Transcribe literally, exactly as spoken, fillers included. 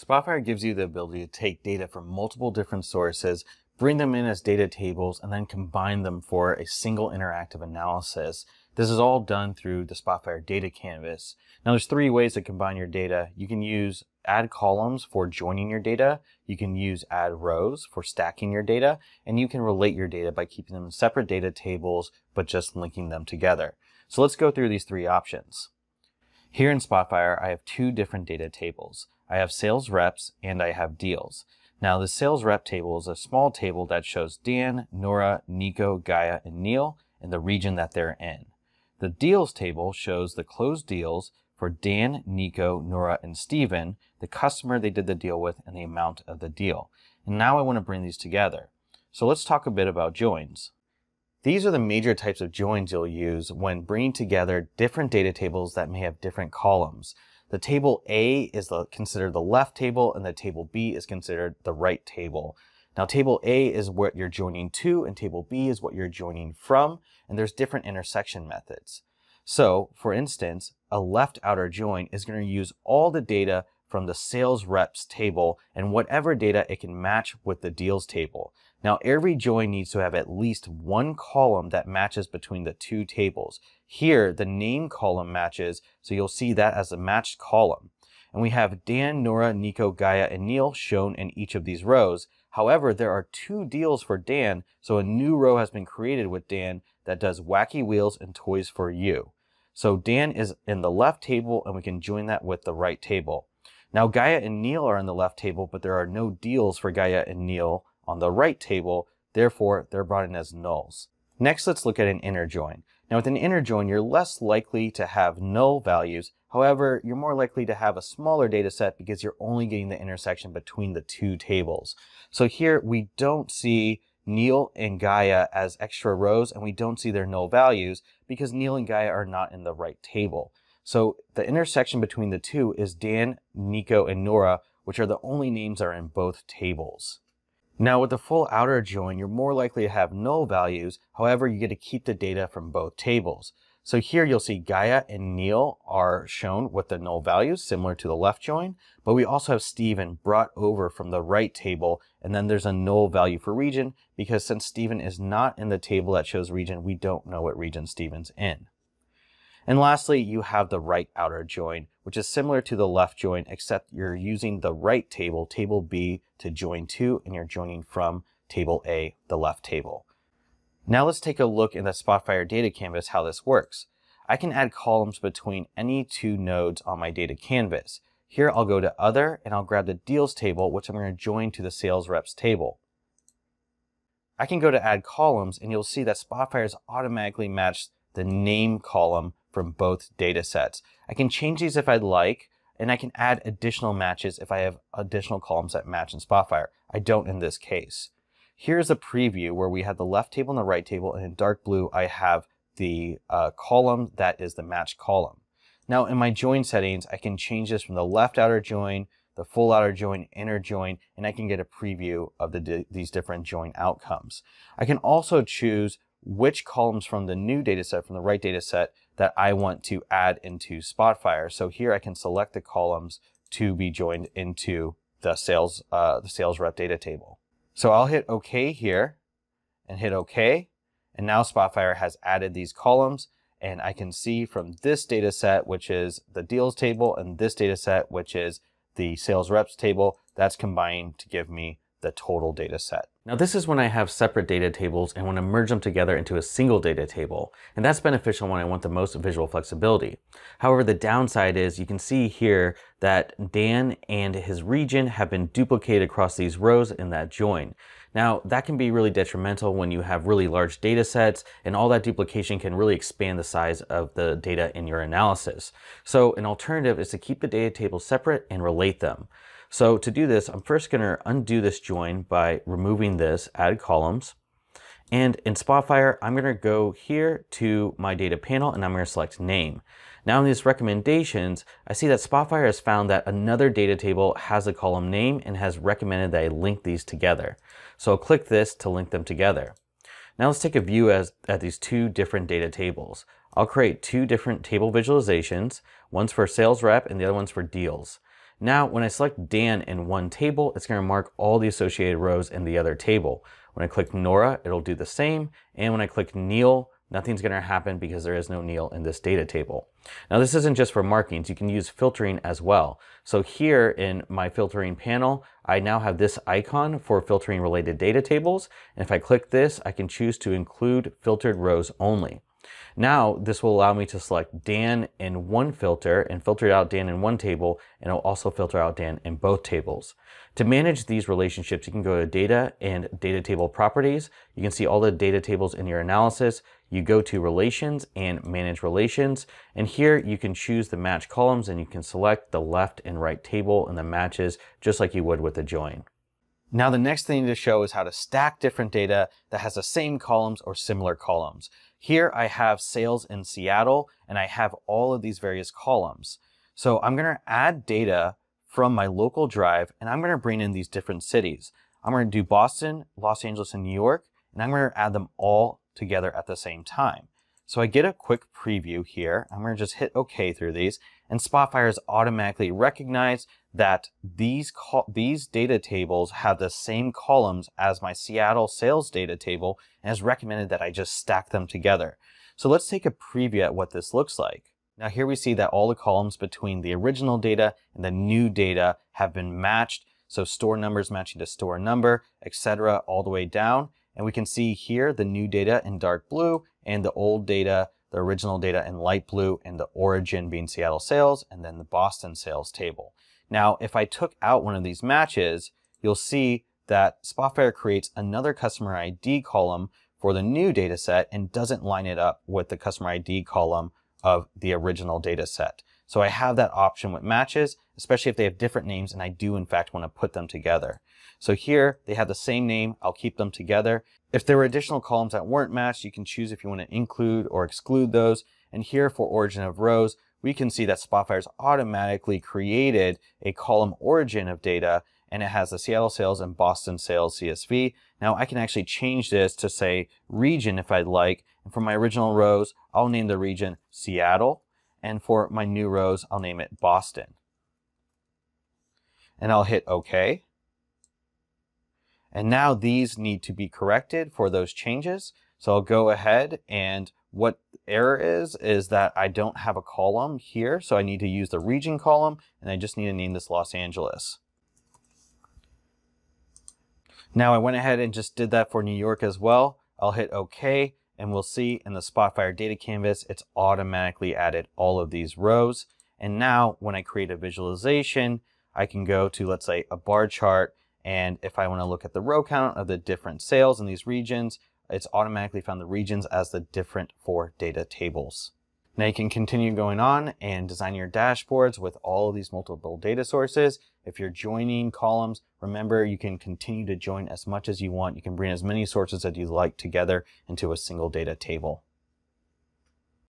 Spotfire gives you the ability to take data from multiple different sources, bring them in as data tables, and then combine them for a single interactive analysis. This is all done through the Spotfire data canvas. Now there's three ways to combine your data. You can use add columns for joining your data, you can use add rows for stacking your data, and you can relate your data by keeping them in separate data tables but just linking them together. So let's go through these three options. Here in Spotfire, I have two different data tables. I have sales reps and I have deals. Now the sales rep table is a small table that shows Dan, Nora, Nico, Gaia, and Neil and the region that they're in. The deals table shows the closed deals for Dan, Nico, Nora, and Steven, the customer they did the deal with, and the amount of the deal. And now I want to bring these together. So let's talk a bit about joins. These are the major types of joins you'll use when bringing together different data tables that may have different columns. The table A is the, considered the left table, and the table B is considered the right table. Now table A is what you're joining to, and table B is what you're joining from, and there's different intersection methods. So, for instance, a left outer join is going to use all the data from the sales reps table and whatever data it can match with the deals table. Now, every join needs to have at least one column that matches between the two tables. Here, the name column matches, so you'll see that as a matched column. And we have Dan, Nora, Nico, Gaia, and Neil shown in each of these rows. However, there are two deals for Dan, so a new row has been created with Dan that does Wacky Wheels and Toys for You. So Dan is in the left table, and we can join that with the right table. Now Gaia and Neil are in the left table, but there are no deals for Gaia and Neil on the right table. Therefore, they're brought in as nulls. Next, let's look at an inner join. Now with an inner join, you're less likely to have null values. However, you're more likely to have a smaller data set because you're only getting the intersection between the two tables. So here we don't see Neil and Gaia as extra rows, and we don't see their null values because Neil and Gaia are not in the right table. So the intersection between the two is Dan, Nico, and Nora, which are the only names that are in both tables. Now with the full outer join, you're more likely to have null values. However, you get to keep the data from both tables. So here you'll see Gaia and Neil are shown with the null values, similar to the left join, but we also have Steven brought over from the right table, and then there's a null value for region, because since Steven is not in the table that shows region, we don't know what region Steven's in. And lastly, you have the right outer join, which is similar to the left join, except you're using the right table, table B, to join to, and you're joining from table A, the left table. Now let's take a look in the Spotfire data canvas how this works. I can add columns between any two nodes on my data canvas. Here I'll go to Other, and I'll grab the Deals table, which I'm going to join to the Sales Reps table. I can go to Add Columns, and you'll see that Spotfire has automatically matched the name column from both data sets. I can change these if I'd like, and I can add additional matches if I have additional columns that match in Spotfire. I don't in this case. Here's a preview where we have the left table and the right table, and in dark blue I have the uh, column that is the match column. Now in my join settings, I can change this from the left outer join, the full outer join, inner join, and I can get a preview of the these different join outcomes. I can also choose which columns from the new data set, from the right data set, that I want to add into Spotfire. So here I can select the columns to be joined into the sales, uh, the sales rep data table. So I'll hit OK here and hit OK, and now Spotfire has added these columns, and I can see from this data set, which is the deals table, and this data set, which is the sales reps table, that's combined to give me the total data set. Now this is when I have separate data tables and want to merge them together into a single data table, and that's beneficial when I want the most visual flexibility. However, the downside is you can see here that Dan and his region have been duplicated across these rows in that join. Now that can be really detrimental when you have really large data sets, and all that duplication can really expand the size of the data in your analysis. So an alternative is to keep the data tables separate and relate them. So to do this, I'm first going to undo this join by removing this, add columns. And in Spotfire, I'm going to go here to my data panel, and I'm going to select name. Now in these recommendations, I see that Spotfire has found that another data table has a column name and has recommended that I link these together. So I'll click this to link them together. Now let's take a view as, at these two different data tables. I'll create two different table visualizations. One's for sales rep and the other one's for deals. Now, when I select Dan in one table, it's going to mark all the associated rows in the other table. When I click Nora, it'll do the same. And when I click Neil, nothing's going to happen because there is no Neil in this data table. Now, this isn't just for markings. You can use filtering as well. So here in my filtering panel, I now have this icon for filtering related data tables. And if I click this, I can choose to include filtered rows only. Now, this will allow me to select Dan in one filter and filter out Dan in one table, and it'll also filter out Dan in both tables. To manage these relationships, you can go to Data and Data Table Properties. You can see all the data tables in your analysis. You go to Relations and Manage Relations, and here you can choose the match columns, and you can select the left and right table and the matches just like you would with a join. Now, the next thing to show is how to stack different data that has the same columns or similar columns. Here I have sales in Seattle, and I have all of these various columns. So I'm going to add data from my local drive, and I'm going to bring in these different cities. I'm going to do Boston, Los Angeles, and New York, and I'm going to add them all together at the same time. So I get a quick preview here. I'm going to just hit OK through these, and Spotfire is automatically recognized that these, these data tables have the same columns as my Seattle sales data table, and has recommended that I just stack them together. So let's take a preview at what this looks like. Now here we see that all the columns between the original data and the new data have been matched. So store numbers matching to store number, et cetera, all the way down. And we can see here the new data in dark blue, and the old data, the original data in light blue, and the origin being Seattle sales, and then the Boston sales table. Now, if I took out one of these matches, you'll see that Spotfire creates another customer I D column for the new data set and doesn't line it up with the customer I D column of the original data set. So I have that option with matches, especially if they have different names, and I do in fact want to put them together. So here they have the same name. I'll keep them together. If there were additional columns that weren't matched, you can choose if you want to include or exclude those. And here for origin of rows, we can see that Spotfire's automatically created a column origin of data, and it has the Seattle sales and Boston sales C S V. Now I can actually change this to say region if I'd like. And for my original rows, I'll name the region Seattle. And for my new rows, I'll name it Boston. And I'll hit OK. And now these need to be corrected for those changes. So I'll go ahead, and what error is, is that I don't have a column here. So I need to use the region column, and I just need to name this Los Angeles. Now I went ahead and just did that for New York as well. I'll hit OK, and we'll see in the Spotfire data canvas, it's automatically added all of these rows. And now when I create a visualization, I can go to, let's say, a bar chart. And if I want to look at the row count of the different sales in these regions, it's automatically found the regions as the different four data tables. Now you can continue going on and design your dashboards with all of these multiple data sources. If you're joining columns, remember you can continue to join as much as you want. You can bring as many sources as you like together into a single data table.